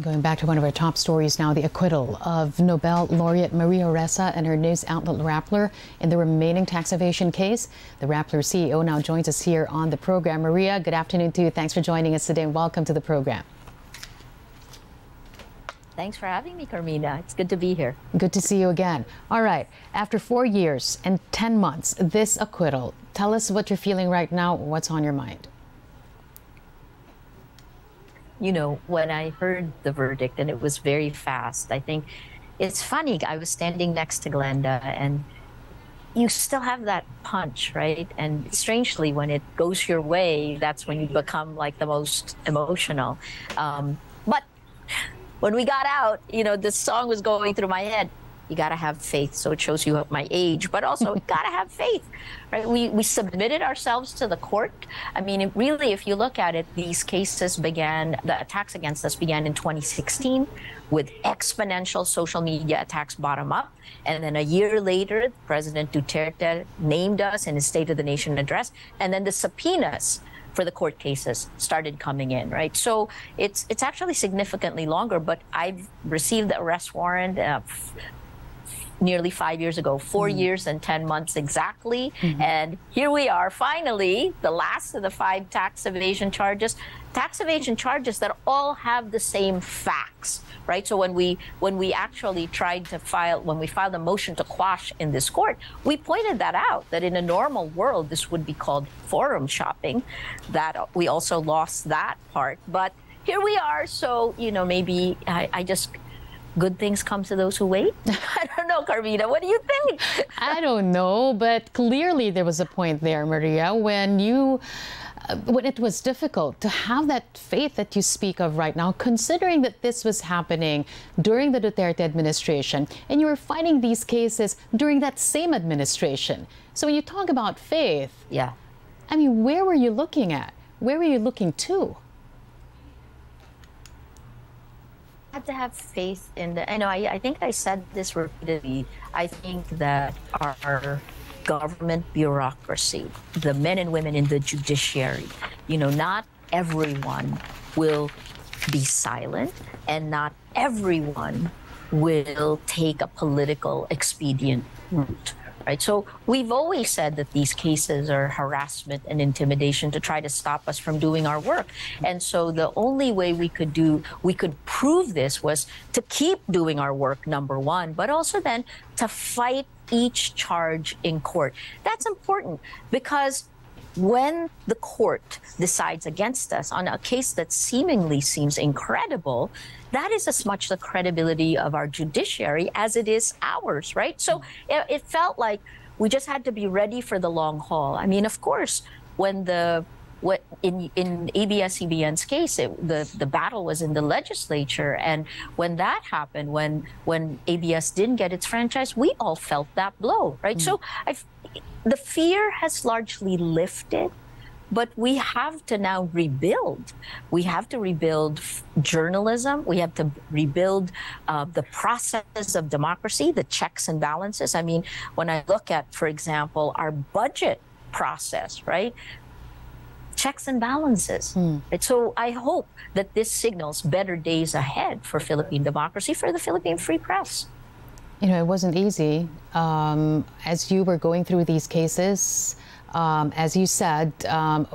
Going back to one of our top stories now, the acquittal of Nobel laureate Maria Ressa and her news outlet Rappler in the remaining tax evasion case. The Rappler CEO now joins us here on the program. Maria, good afternoon to you. Thanks for joining us today and welcome to the program. Thanks for having me, Carmina. It's good to be here. Good to see you again. All right. After 4 years and 10 months, this acquittal, tell us what you're feeling right now, what's on your mind. You know, when I heard the verdict, and it was very fast, I think it's funny. I was standing next to Glenda, and you still have that punch, right? And strangely, when it goes your way, that's when you become like the most emotional. But when we got out, you know, this song was going through my head. You got to have faith. So it shows you my age, but also got to have faith, right? We submitted ourselves to the court. I mean, it really, if you look at it, these cases began, the attacks against us began in 2016 with exponential social media attacks bottom up. And then a year later, President Duterte named us in his State of the Nation address. And then the subpoenas for the court cases started coming in, right? So it's actually significantly longer, but I've received the arrest warrant nearly 5 years ago, four years and 10 months exactly. And here we are, finally, the last of the 5 tax evasion charges that all have the same facts, right? So when we actually tried to file, when we filed a motion to quash in this court, we pointed that out, that in a normal world, this would be called forum shopping, that we also lost that part. But here we are, so, you know, maybe I just, good things come to those who wait? I don't know, Carmina. What do you think? I don't know, but clearly there was a point there, Maria, when it was difficult to have that faith that you speak of right now, considering that this was happening during the Duterte administration, and you were fighting these cases during that same administration. So when you talk about faith, yeah, I mean, where were you looking at? Where were you looking to? Had to have faith in the, I think I said this repeatedly, I think that our government bureaucracy, the men and women in the judiciary, you know, not everyone will be silent and not everyone will take a political expedient route. Right. So we've always said that these cases are harassment and intimidation to try to stop us from doing our work. And so the only way we could prove this was to keep doing our work, number one, but also then to fight each charge in court. That's important because when the court decides against us on a case that seemingly seems incredible, that is as much the credibility of our judiciary as it is ours, right? So it felt like we just had to be ready for the long haul. I mean, of course, when in ABS-CBN's case, the battle was in the legislature. And when that happened, when ABS didn't get its franchise, we all felt that blow, right? So the fear has largely lifted, but we have to now rebuild. We have to rebuild journalism. We have to rebuild the process of democracy, the checks and balances. I mean, when I look at, for example, our budget process, right? Checks and balances. So I hope that this signals better days ahead for Philippine democracy, for the Philippine free press. You know, it wasn't easy. As you were going through these cases, as you said,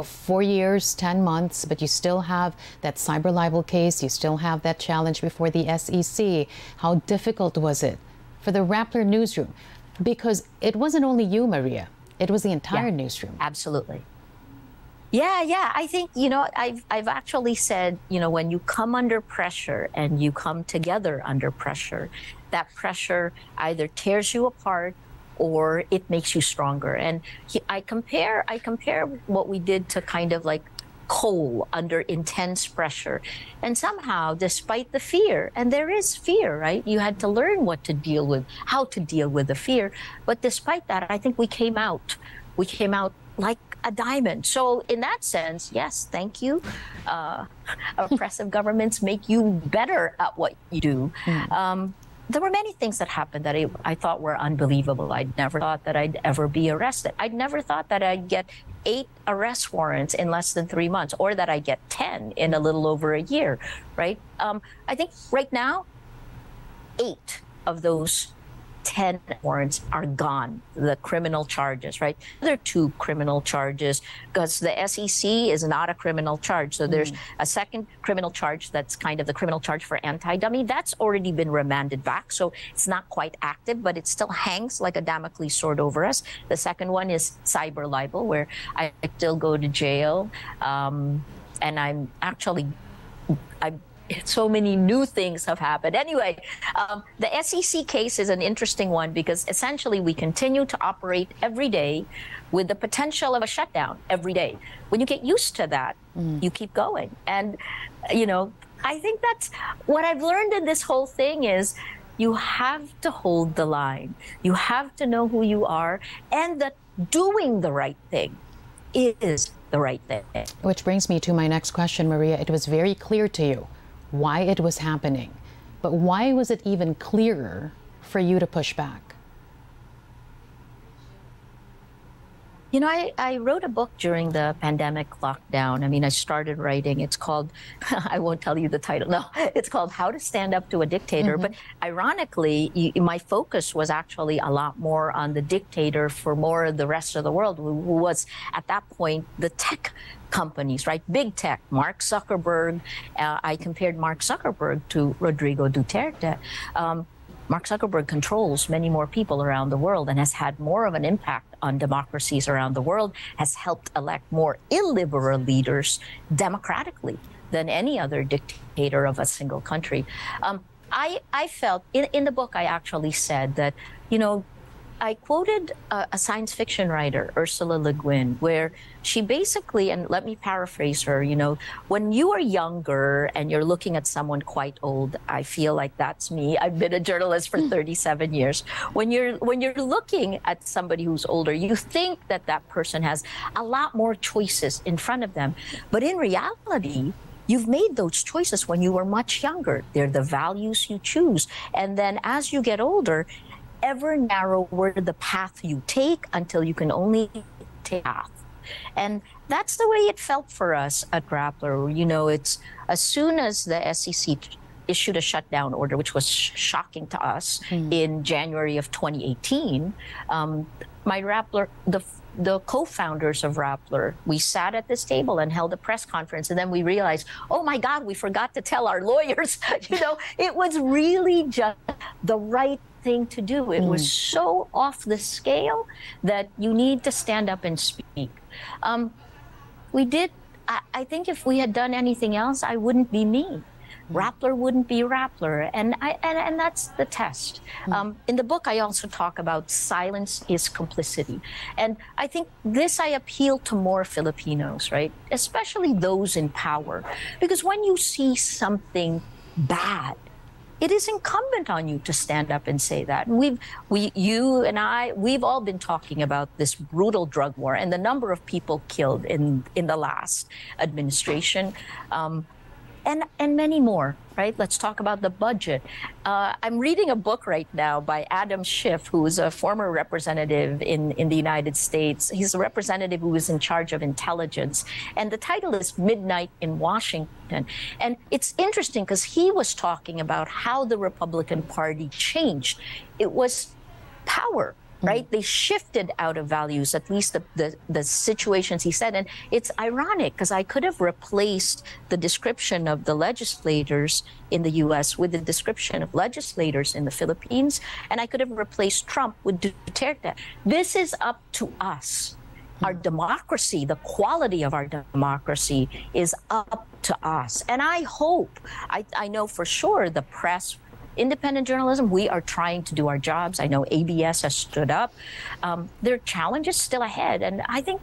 4 years, 10 months, but you still have that cyber libel case. You still have that challenge before the SEC. How difficult was it for the Rappler newsroom? Because it wasn't only you, Maria. It was the entire newsroom. Absolutely. Yeah. I think, you know, I've actually said, you know, when you come under pressure and you come together under pressure, that pressure either tears you apart or it makes you stronger. And I compare what we did to kind of like coal under intense pressure. And somehow, despite the fear, and there is fear, right? You had to learn what to deal with, how to deal with the fear. But despite that, I think we came out. We came out like a diamond. So in that sense, yes, thank you. Oppressive governments make you better at what you do. There were many things that happened that I thought were unbelievable. I never thought that I'd ever be arrested. I'd never thought that I'd get 8 arrest warrants in less than 3 months, or that I'd get 10 in a little over a year, right? I think right now, 8 of those 10 warrants are gone, the criminal charges, right? There are 2 criminal charges because the SEC is not a criminal charge. So there's a second criminal charge that's kind of the criminal charge for anti-dummy. That's already been remanded back. So it's not quite active, but it still hangs like a Damocles sword over us. The second one is cyber libel, where I still go to jail. And I'm actually, so many new things have happened. Anyway, the SEC case is an interesting one because essentially we continue to operate every day with the potential of a shutdown every day. When you get used to that, you keep going. And, you know, I think that's what I've learned in this whole thing is you have to hold the line. You have to know who you are and that doing the right thing is the right thing. Which brings me to my next question, Maria. It was very clear to you why it was happening, but why was it even clearer for you to push back? You know, I wrote a book during the pandemic lockdown. I mean, I started writing. It's called, I won't tell you the title. No, it's called How to Stand Up to a Dictator. But ironically, my focus was actually a lot more on the dictator for more of the rest of the world, who was at that point the tech companies, right? Big tech, Mark Zuckerberg. I compared Mark Zuckerberg to Rodrigo Duterte. Mark Zuckerberg controls many more people around the world and has had more of an impact on democracies around the world, has helped elect more illiberal leaders democratically than any other dictator of a single country. I felt, in the book, I actually said that, you know, I quoted a science fiction writer, Ursula Le Guin, where she basically, and let me paraphrase her, you know, when you are younger and you're looking at someone quite old, I feel like that's me. I've been a journalist for 37 years. When you're looking at somebody who's older, you think that that person has a lot more choices in front of them. But in reality, you've made those choices when you were much younger. They're the values you choose. And then as you get older, ever narrower the path you take until you can only take half. And that's the way it felt for us at Rappler. You know, it's as soon as the SEC issued a shutdown order, which was shocking to us in January of 2018, my Rappler, the co-founders of Rappler, we sat at this table and held a press conference, and then we realized, oh my God, we forgot to tell our lawyers. You know, it was really just the right thing to do. It was so off the scale that you need to stand up and speak. We did, I think if we had done anything else, I wouldn't be me. Rappler wouldn't be Rappler, and that's the test. In the book, I also talk about silence is complicity. And I think this, I appeal to more Filipinos, right? Especially those in power. Because when you see something bad, it is incumbent on you to stand up and say that. And we've all been talking about this brutal drug war and the number of people killed in the last administration. And many more, right? Let's talk about the budget. I'm reading a book right now by Adam Schiff, who is a former representative in the United States. He's a representative who was in charge of intelligence. And the title is Midnight in Washington. And it's interesting because he was talking about how the Republican Party changed. It was power. Right? They shifted out of values, at least the situations he said. And it's ironic because I could have replaced the description of the legislators in the U.S. with the description of legislators in the Philippines. And I could have replaced Trump with Duterte. This is up to us. Our democracy, the quality of our democracy is up to us. And I hope, I know for sure the press, independent journalism, we are trying to do our jobs. I know ABS has stood up. There are challenges still ahead, and I think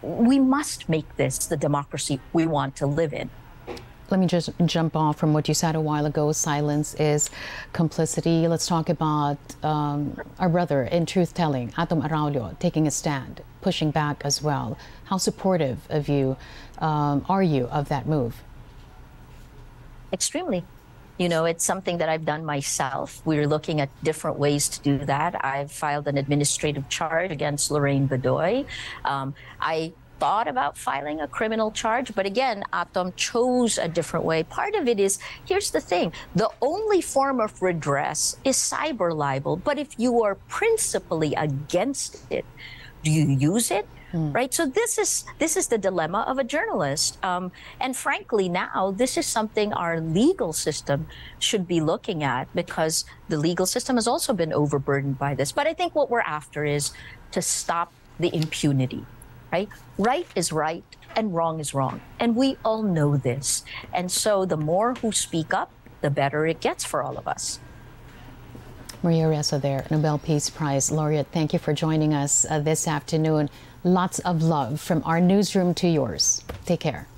we must make this the democracy we want to live in. Let me just jump off from what you said a while ago. Silence is complicity. Let's talk about our brother in truth-telling, Atom Araullo, taking a stand, pushing back as well. How supportive of you are you of that move? Extremely. You know, it's something that I've done myself. We're looking at different ways to do that. I've filed an administrative charge against Lorraine Bedoy. I thought about filing a criminal charge, but again, Atom chose a different way. Part of it is, here's the thing, the only form of redress is cyber libel, but if you are principally against it, do you use it? Right? So this is the dilemma of a journalist. And frankly, now this is something our legal system should be looking at, because the legal system has also been overburdened by this. But I think what we're after is to stop the impunity. Right? Right is right and wrong is wrong. And we all know this. And so the more who speak up, the better it gets for all of us. Maria Ressa there, Nobel Peace Prize laureate. Thank you for joining us this afternoon. Lots of love from our newsroom to yours. Take care.